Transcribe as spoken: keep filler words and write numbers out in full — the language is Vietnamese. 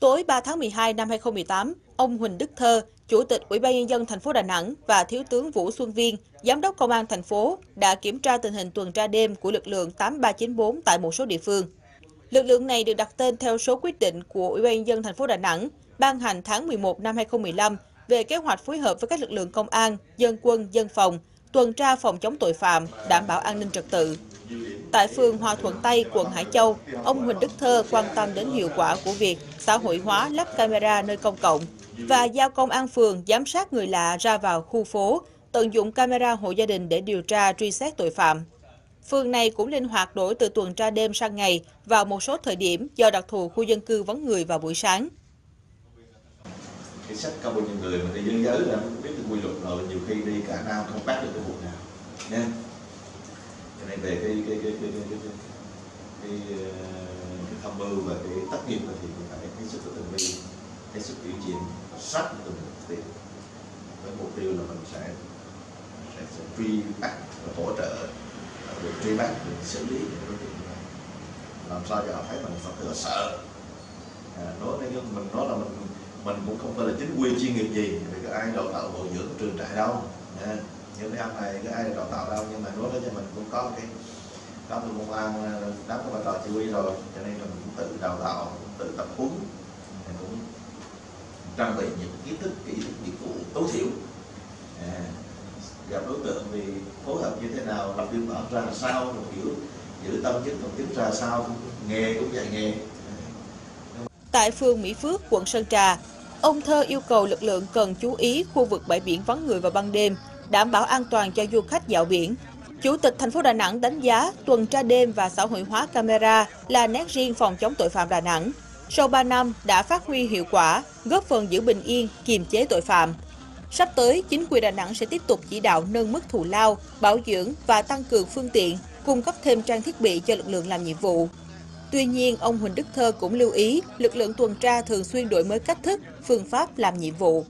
Tối ba tháng mười hai năm hai nghìn không trăm mười tám, ông Huỳnh Đức Thơ, Chủ tịch Ủy ban Nhân dân thành phố Đà Nẵng và Thiếu tướng Vũ Xuân Viên, Giám đốc Công an thành phố đã kiểm tra tình hình tuần tra đêm của lực lượng tám ba chín bốn tại một số địa phương. Lực lượng này được đặt tên theo số quyết định của Ủy ban Nhân dân thành phố Đà Nẵng ban hành tháng mười một năm hai nghìn không trăm mười lăm về kế hoạch phối hợp với các lực lượng công an, dân quân, dân phòng, tuần tra phòng chống tội phạm, đảm bảo an ninh trật tự. Tại phường Hòa Thuận Tây, quận Hải Châu, ông Huỳnh Đức Thơ quan tâm đến hiệu quả của việc xã hội hóa lắp camera nơi công cộng và giao công an phường giám sát người lạ ra vào khu phố, tận dụng camera hộ gia đình để điều tra truy xét tội phạm. Phường này cũng linh hoạt đổi từ tuần tra đêm sang ngày vào một số thời điểm do đặc thù khu dân cư vắng người vào buổi sáng. Cái sách cao bao nhiêu người mà đi dân giới là không biết cái quy luật rồi, nhiều khi đi cả nam không bắt được cái vụ nào nha. Cho nên về cái cái cái cái cái, cái, cái, cái tham mưu và cái tác nghiệp thì cũng phải cái sức tự vi, cái sức tuyên truyền sát từng việc với mục tiêu là mình sẽ sẽ, sẽ truy bắt và hỗ trợ được truy bắt, được xử lý những đối tượng này, làm sao cho họ thấy mình thật là sợ. À, nói nếu mình nói là mình mình cũng không phải là chính quy chuyên nghiệp gì, vì cái ai đào tạo bồi dưỡng trường trại đâu, à, những năm này cái ai đào tạo đâu, nhưng mà nói đó cho mình cũng có cái cán bộ công an đáp cái vai trò chỉ huy rồi, cho nên là mình cũng tự đào tạo, tự tập huấn, cũng trang bị những kiến thức kỹ thuật nghiệp vụ tối thiểu, à, gặp đối tượng thì phối hợp như thế nào, lập biên bản ra sao, một kiểu giữ tâm chức còn tiếp ra sao, nghề cũng dạy nghề. Tại phường Mỹ Phước, quận Sơn Trà, ông Thơ yêu cầu lực lượng cần chú ý khu vực bãi biển vắng người vào ban đêm, đảm bảo an toàn cho du khách dạo biển. Chủ tịch thành phố Đà Nẵng đánh giá tuần tra đêm và xã hội hóa camera là nét riêng phòng chống tội phạm Đà Nẵng. Sau ba năm đã phát huy hiệu quả, góp phần giữ bình yên, kiềm chế tội phạm. Sắp tới, chính quyền Đà Nẵng sẽ tiếp tục chỉ đạo nâng mức thù lao, bảo dưỡng và tăng cường phương tiện, cung cấp thêm trang thiết bị cho lực lượng làm nhiệm vụ. Tuy nhiên, ông Huỳnh Đức Thơ cũng lưu ý lực lượng tuần tra thường xuyên đổi mới cách thức, phương pháp làm nhiệm vụ.